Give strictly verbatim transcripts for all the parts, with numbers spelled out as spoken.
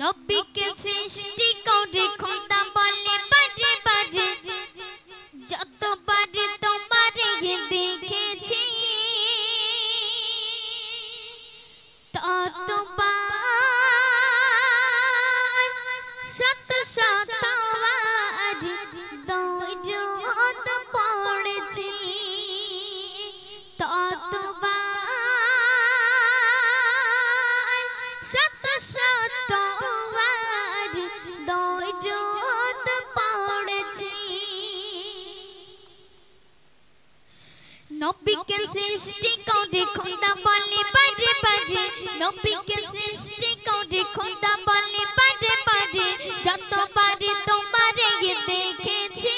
नबी के सृष्टि को देखो ता बोले बारे बारे जत बारे तुम्हारे ये देखे छी तत बार सत सतवार दौरत पड़े छी तत बार सत सत नबी के सृष्टि को देखो ता बोले बारे बारे नबी के सृष्टि को देखो ता बोले बारे बारे जत बारे तुम्हारे ये देखे छी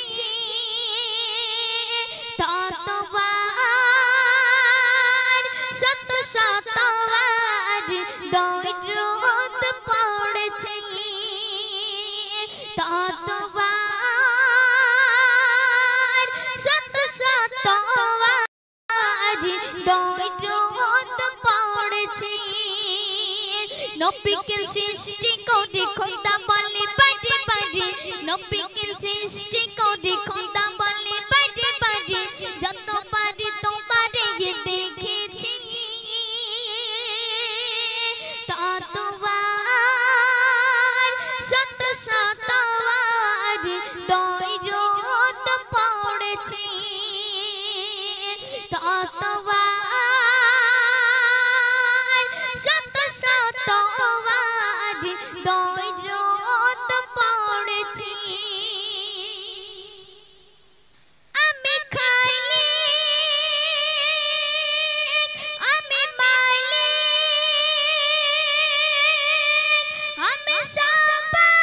तत बार सत सतवार दौरत पड़े छी तत बार सत सतवार नबी के सृष्टि को देखो ता बोले बारे बारे नबी के सृष्टि को देखो ता बोले बारे बारे जत बारे तुम्हारे ये देखे छी तत बार सत सतवार दौरत पड़े छी तत बार सत सतवार दौरत पड़े छी आमी खालिक आमी मालिक आमी सबर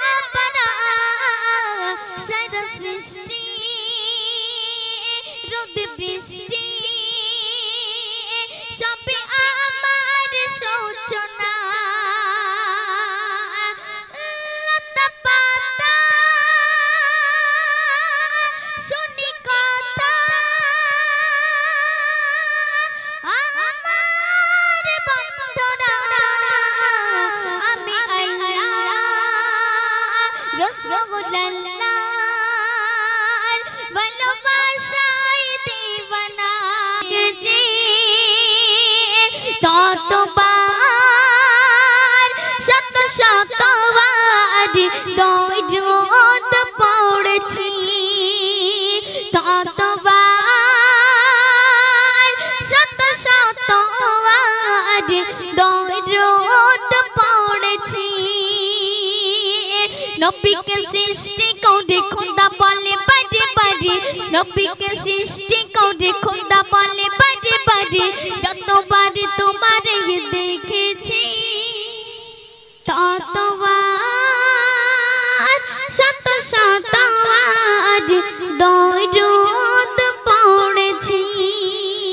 रब्बना सारा सृष्टि बृष्टि सब आमार सोचना लता पाता सुनी कथा आमार बंधना आमी अल्लाह रसूलुल्लाह बलवासा तत बार सत सतवार दौरत पड़े छी तत बार सत सतवार दौरत पड़े छी नबी के सृष्टि को देखो ता बोले बारे बारे नबी के सृष्टि को देखो ता बोले बारे बारे जत बारे तुम्हारे ये देखे छी तत बार सत सतवार दौरत पड़े छी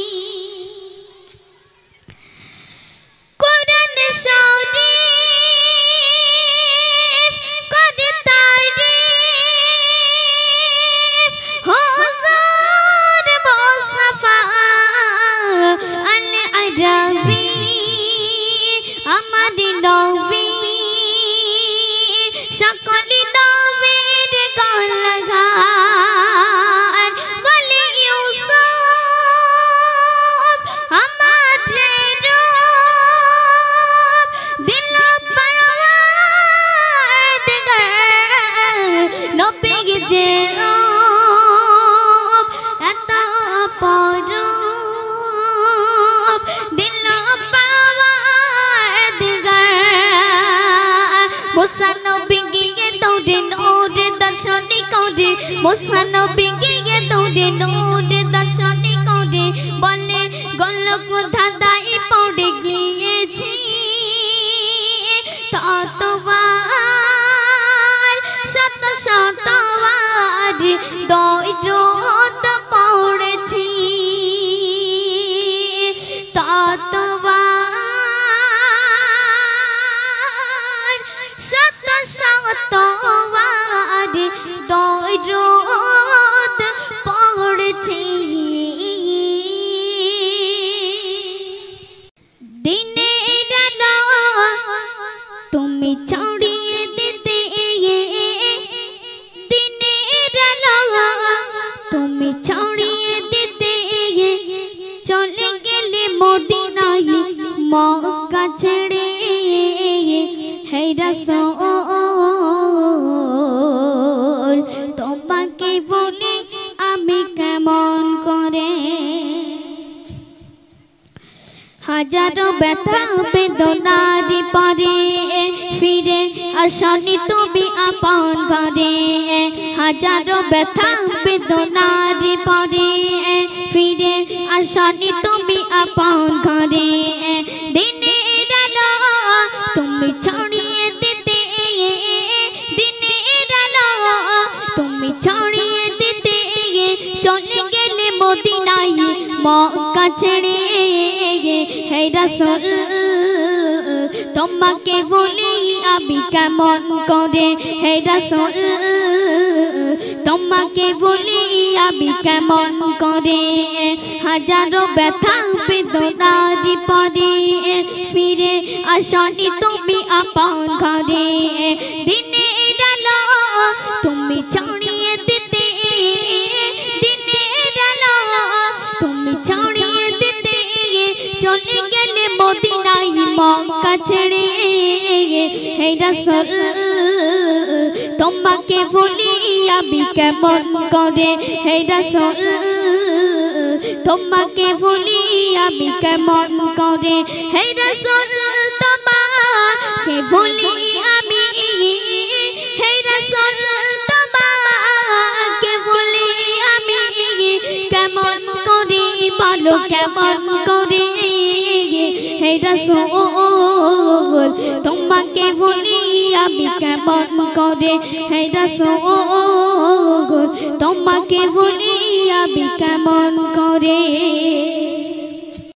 कुरान शरीफ मुसा नबी के दौड़े नोड़े दर्शन करे बोले गोलक धादाई पड़े गए छी तत बार सत सतवार दौरत पड़े छी तत बार सत सतवार दौरत दिन तुम तुम्हें छोड़िए देते ये दिन रलो, तुम्हें छोड़िए देते ये चले गेले मदीना। ये मौका छेड़े है रसूल तोमाके बोले आमी केमन करे। हजारों व्यथा बेदनार परे फिरे आसनी तुमी आपन घरे। हजारों व्यथा बेदनार परे फिरे आसनी तुमी आपन घरे। दिने रालो तुमी छोड़िए देते दिने रालो तुमी छोड़िए देते चले गेले मदीनाय। मौका छेड़े है रसूल তোমাকে বলি আমি কেমন করে। হে রাসূল তোমাকে বলি আমি কেমন করে। হাজারো ব্যথা বেদনার পরে ফিরে আসনি তুমি আপন ঘরে। দিনে আলো তুমি ছড়িয়ে দিতে দিনে আলো তুমি ছড়িয়ে দিতে চলে গেলে মদিনায়। मौका छेड़े है रसूल তোমাকে বলি আমি কেমন করে। হে রসুল তোমাকে বলি আমি কেমন করে। হে রসুল তোমাকে বলি আমি। হে রসুল তোমাকে বলি আমি কেমন করে বলো কেমন করে। हे रसूल তোমাকে বলি আমি কেমন করে। हे रसूल তোমাকে বলি আমি কেমন করে।